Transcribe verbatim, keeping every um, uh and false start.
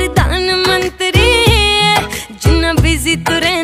प्रधानमंत्री जिन्ना बिजी तुरे